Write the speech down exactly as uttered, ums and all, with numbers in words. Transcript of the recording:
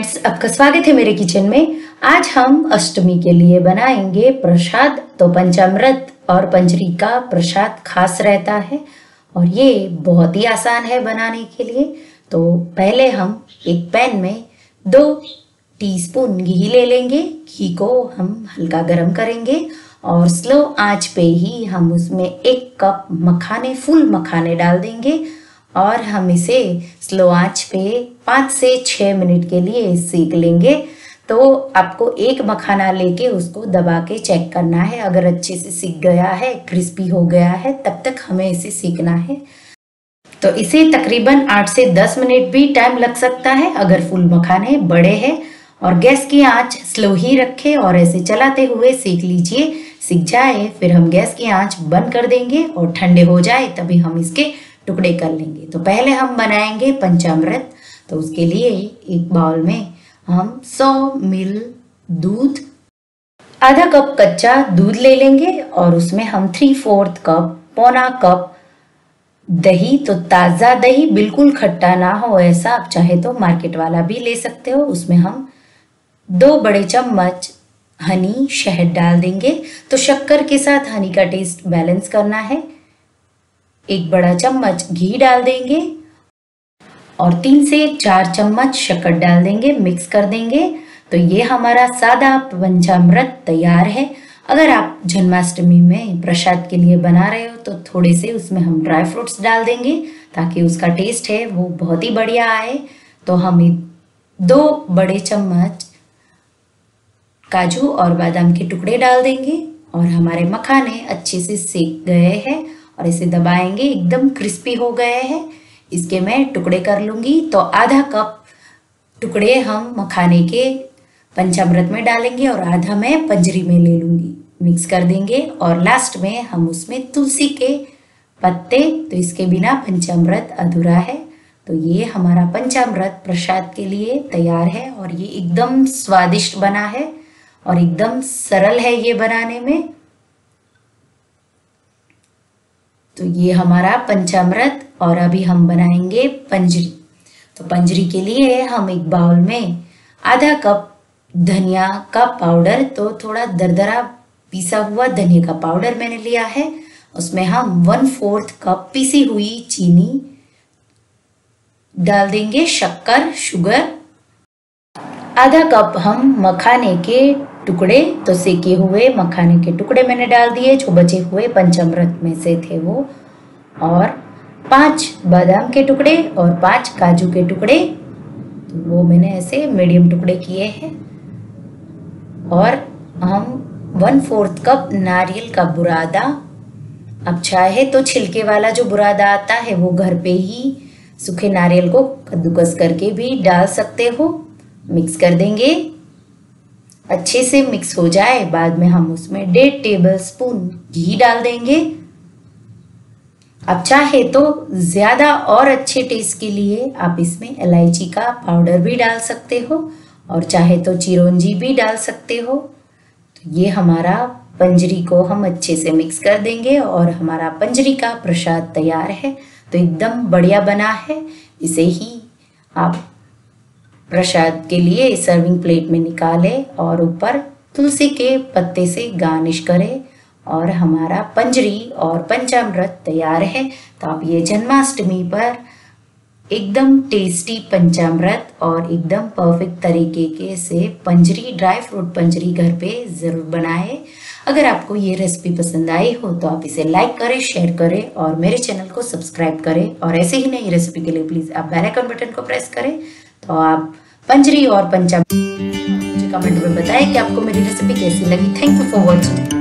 Friends, आपका स्वागत है मेरे किचन में। आज हम अष्टमी के लिए बनाएंगे प्रसाद। तो पंचामृत और पंजरी का प्रसाद खास रहता है और ये बहुत ही आसान है बनाने के लिए। तो पहले हम एक पैन में दो टीस्पून घी ले लेंगे। घी को हम हल्का गरम करेंगे और स्लो आंच पे ही हम उसमें एक कप मखाने, फुल मखाने डाल देंगे और हम इसे स्लो आंच पे पाँच से छः मिनट के लिए सेक लेंगे। तो आपको एक मखाना लेके उसको दबा के चेक करना है, अगर अच्छे से सीख गया है, क्रिस्पी हो गया है, तब तक हमें इसे सीखना है। तो इसे तकरीबन आठ से दस मिनट भी टाइम लग सकता है अगर फुल मखाने बड़े हैं। और गैस की आंच स्लो ही रखें और ऐसे चलाते हुए सेक लीजिए। सीख जाए फिर हम गैस की आंच बंद कर देंगे और ठंडे हो जाए तभी हम इसके टुकड़े कर लेंगे। तो पहले हम बनाएंगे पंचामृत। तो उसके लिए एक बाउल में हम सौ मिली दूध, आधा कप कच्चा दूध ले लेंगे और उसमें हम थ्री फोर्थ कप, पौना कप दही। तो ताज़ा दही, बिल्कुल खट्टा ना हो ऐसा, आप चाहे तो मार्केट वाला भी ले सकते हो। उसमें हम दो बड़े चम्मच हनी, शहद डाल देंगे। तो शक्कर के साथ हनी का टेस्ट बैलेंस करना है। एक बड़ा चम्मच घी डाल देंगे और तीन से चार चम्मच शक्कर डाल देंगे, मिक्स कर देंगे। तो ये हमारा सादा पंचामृत तैयार है। अगर आप जन्माष्टमी में प्रसाद के लिए बना रहे हो तो थोड़े से उसमें हम ड्राई फ्रूट्स डाल देंगे ताकि उसका टेस्ट है वो बहुत ही बढ़िया आए। तो हमें दो बड़े चम्मच काजू और बादाम के टुकड़े डाल देंगे और हमारे मखाने अच्छे से सेक गए हैं और इसे दबाएंगे, एकदम क्रिस्पी हो गए हैं। इसके मैं टुकड़े कर लूँगी। तो आधा कप टुकड़े हम मखाने के पंचामृत में डालेंगे और आधा मैं पंजरी में ले लूँगी। मिक्स कर देंगे और लास्ट में हम उसमें तुलसी के पत्ते, तो इसके बिना पंचामृत अधूरा है। तो ये हमारा पंचामृत प्रसाद के लिए तैयार है और ये एकदम स्वादिष्ट बना है और एकदम सरल है ये बनाने में। तो ये हमारा पंचामृत। और अभी हम बनाएंगे पंजरी। तो पंजरी के लिए हम एक बाउल में आधा कप धनिया का पाउडर, तो थोड़ा दरदरा पीसा हुआ धनिया का पाउडर मैंने लिया है। उसमें हम वन फोर्थ कप पीसी हुई चीनी डाल देंगे, शक्कर, शुगर। आधा कप हम मखाने के टुकड़े, तो सेके हुए मखाने के टुकड़े मैंने डाल दिए जो बचे हुए पंचामृत में से थे वो, और पांच बादाम के टुकड़े और पांच काजू के टुकड़े, तो वो मैंने ऐसे मीडियम टुकड़े किए हैं। और हम वन फोर्थ कप नारियल का बुरादा, अब चाहे तो छिलके वाला जो बुरादा आता है वो घर पे ही सूखे नारियल को कद्दूकस करके भी डाल सकते हो। मिक्स कर देंगे, अच्छे से मिक्स हो जाए। बाद में हम उसमें डेढ़ टेबल स्पून घी डाल देंगे। आप चाहे तो ज़्यादा और अच्छे टेस्ट के लिए आप इसमें इलायची का पाउडर भी डाल सकते हो और चाहे तो चिरौंजी भी डाल सकते हो। तो ये हमारा पंजरी को हम अच्छे से मिक्स कर देंगे और हमारा पंजरी का प्रसाद तैयार है। तो एकदम बढ़िया बना है। इसे ही आप प्रसाद के लिए सर्विंग प्लेट में निकालें और ऊपर तुलसी के पत्ते से गार्निश करें और हमारा पंजरी और पंचामृत तैयार है। तो आप ये जन्माष्टमी पर एकदम टेस्टी पंचामृत और एकदम परफेक्ट तरीके के से पंजरी, ड्राई फ्रूट पंजरी घर पे ज़रूर बनाएं। अगर आपको ये रेसिपी पसंद आई हो तो आप इसे लाइक करें, शेयर करें और मेरे चैनल को सब्सक्राइब करें। और ऐसे ही नई रेसिपी के लिए प्लीज़ आप बेल आइकन बटन को प्रेस करें। तो आप पंजरी और पंचामृत मुझे कमेंट में बताएं कि आपको मेरी रेसिपी कैसी लगी। Thank you for watching.